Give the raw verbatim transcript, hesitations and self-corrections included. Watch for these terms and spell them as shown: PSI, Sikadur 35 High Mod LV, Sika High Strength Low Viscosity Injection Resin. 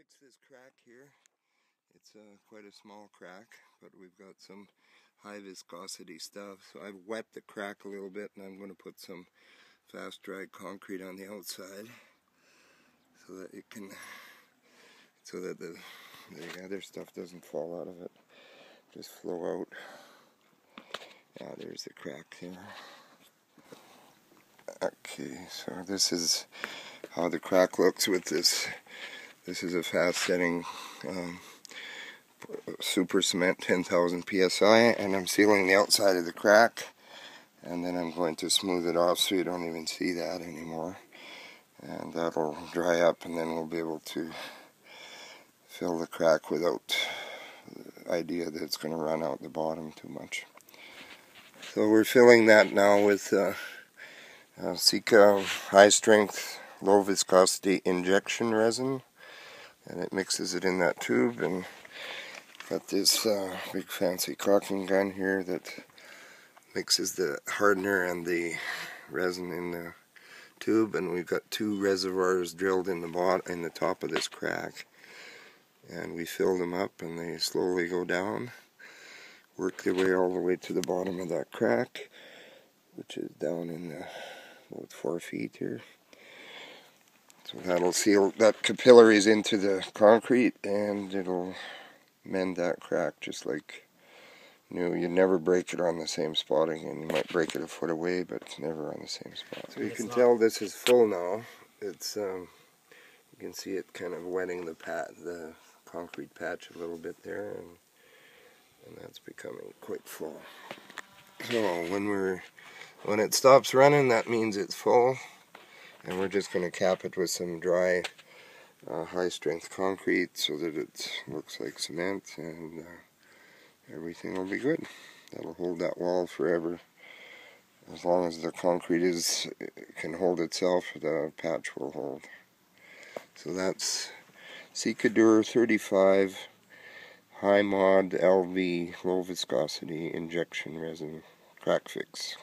fix this crack here. It's uh, quite a small crack, but we've got some high viscosity stuff. So I've wet the crack a little bit, and I'm going to put some fast dry concrete on the outside so that it can, so that the, the other stuff doesn't fall out of it, just flow out. Now there's the crack there. Okay, so this is how the crack looks with this. This is a fast-setting um, super cement, ten thousand P S I, and I'm sealing the outside of the crack, and then I'm going to smooth it off so you don't even see that anymore, and that'll dry up, and then we'll be able to fill the crack without the idea that it's going to run out the bottom too much. So we're filling that now with uh, uh, Sika High Strength Low Viscosity Injection Resin, and it mixes it in that tube, and got this uh, big fancy caulking gun here that mixes the hardener and the resin in the tube, and we've got two reservoirs drilled in the bottom, in the top of this crack, and we fill them up, and they slowly go down, work their way all the way to the bottom of that crack, which is down in the, about four feet here. So that'll seal that capillaries into the concrete, and it'll mend that crack just like new. You'd never break it on the same spot again. You might break it a foot away, but it's never on the same spot. So you can tell this is full now. It's um, you can see it kind of wetting the pat the concrete patch a little bit there, and and that's becoming quite full. So when we're when it stops running, that means it's full. And we're just going to cap it with some dry, uh, high-strength concrete so that it looks like cement, and uh, everything will be good. That'll hold that wall forever. As long as the concrete is can hold itself, the patch will hold. So that's Sikadur thirty-five High Mod L V Low Viscosity Injection Resin Crack Fix.